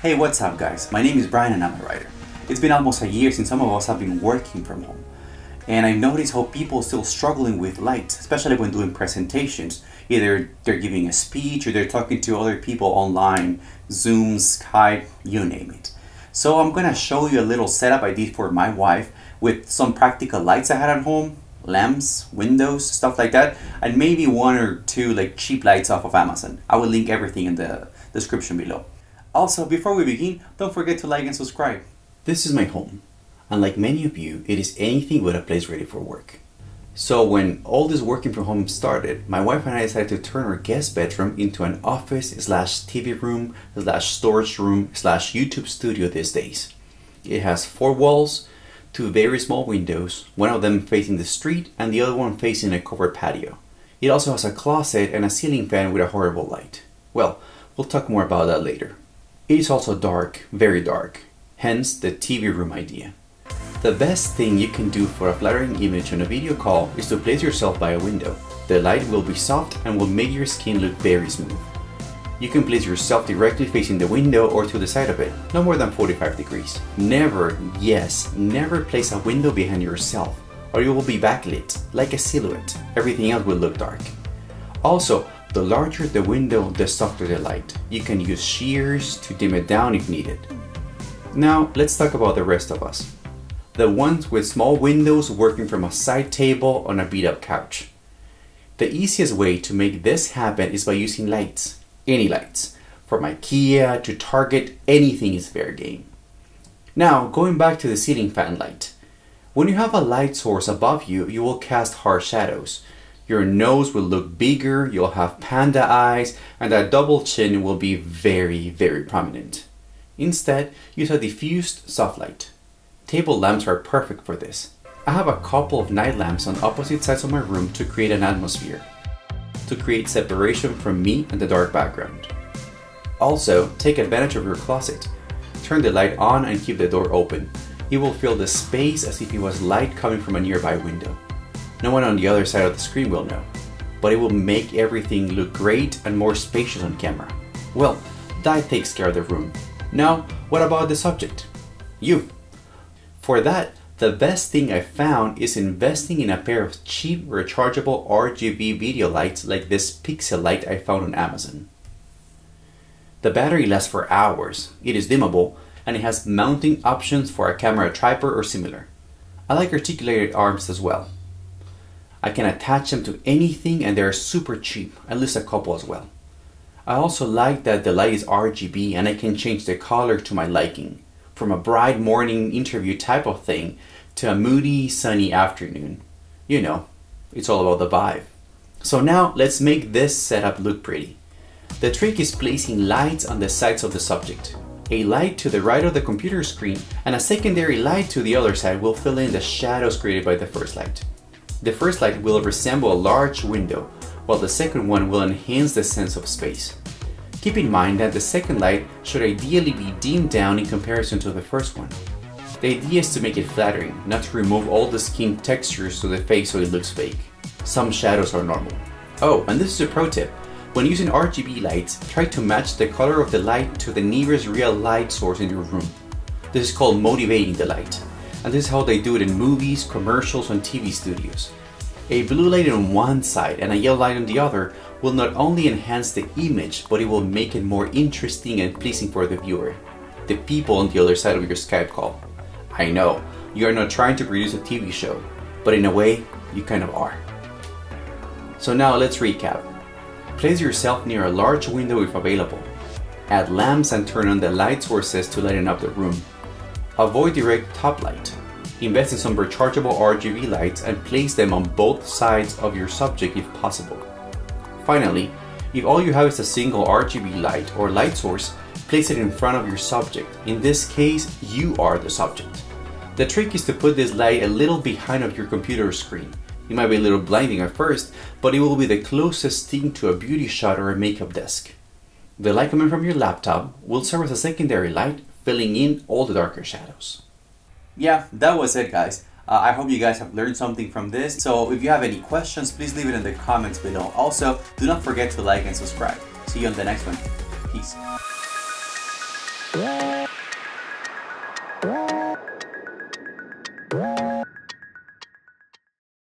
Hey, what's up guys? My name is Brian and I'm a writer. It's been almost a year since some of us have been working from home. And I've noticed how people are still struggling with light, especially when doing presentations. Either they're giving a speech or they're talking to other people online, Zoom, Skype, you name it. So I'm gonna show you a little setup I did for my wife with some practical lights I had at home, lamps, windows, stuff like that, and maybe one or two like cheap lights off of Amazon. I will link everything in the description below. Also, before we begin, don't forget to like and subscribe. This is my home, and like many of you, it is anything but a place ready for work. So when all this working from home started, my wife and I decided to turn our guest bedroom into an office slash TV room slash storage room slash YouTube studio these days. It has four walls, two very small windows, one of them facing the street and the other one facing a covered patio. It also has a closet and a ceiling fan with a horrible light. Well, we'll talk more about that later. It is also dark, very dark, hence the TV room idea. The best thing you can do for a flattering image on a video call is to place yourself by a window. The light will be soft and will make your skin look very smooth. You can place yourself directly facing the window or to the side of it, no more than 45 degrees. Never place a window behind yourself, or you will be backlit, like a silhouette. Everything else will look dark. Also, the larger the window, the softer the light. You can use shears to dim it down if needed. Now, let's talk about the rest of us. The ones with small windows working from a side table on a beat-up couch. The easiest way to make this happen is by using lights. Any lights. From Ikea to Target, anything is fair game. Now, going back to the ceiling fan light. When you have a light source above you, you will cast harsh shadows. Your nose will look bigger, you'll have panda eyes, and that double chin will be very, very prominent. Instead, use a diffused soft light. Table lamps are perfect for this. I have a couple of night lamps on opposite sides of my room to create an atmosphere, to create separation from me and the dark background. Also, take advantage of your closet. Turn the light on and keep the door open. You will feel the space as if it was light coming from a nearby window. No one on the other side of the screen will know, but it will make everything look great and more spacious on camera. Well, that takes care of the room. Now, what about the subject? You. For that, the best thing I found is investing in a pair of cheap, rechargeable RGB video lights like this Pixel light I found on Amazon. The battery lasts for hours, it is dimmable, and it has mounting options for a camera tripod or similar. I like articulated arms as well. I can attach them to anything and they're super cheap, at least a couple as well. I also like that the light is RGB and I can change the color to my liking, from a bright morning interview type of thing to a moody, sunny afternoon. You know, it's all about the vibe. So now let's make this setup look pretty. The trick is placing lights on the sides of the subject. A light to the right of the computer screen and a secondary light to the other side will fill in the shadows created by the first light. The first light will resemble a large window, while the second one will enhance the sense of space. Keep in mind that the second light should ideally be dimmed down in comparison to the first one. The idea is to make it flattering, not to remove all the skin textures to the face so it looks fake. Some shadows are normal. Oh, and this is a pro tip. When using RGB lights, try to match the color of the light to the nearest real light source in your room. This is called motivating the light. And this is how they do it in movies, commercials, and TV studios. A blue light on one side and a yellow light on the other will not only enhance the image, but it will make it more interesting and pleasing for the viewer, the people on the other side of your Skype call. I know, you are not trying to produce a TV show, but in a way, you kind of are. So now let's recap. Place yourself near a large window if available. Add lamps and turn on the light sources to lighten up the room. Avoid direct top light. Invest in some rechargeable RGB lights and place them on both sides of your subject if possible. Finally, if all you have is a single RGB light or light source, place it in front of your subject. In this case, you are the subject. The trick is to put this light a little behind of your computer screen. It might be a little blinding at first, but it will be the closest thing to a beauty shot or a makeup desk. The light coming from your laptop will serve as a secondary light, filling in all the darker shadows. Yeah, that was it guys. I hope you guys have learned something from this. So if you have any questions, please leave it in the comments below. Also, do not forget to like and subscribe. See you on the next one. Peace.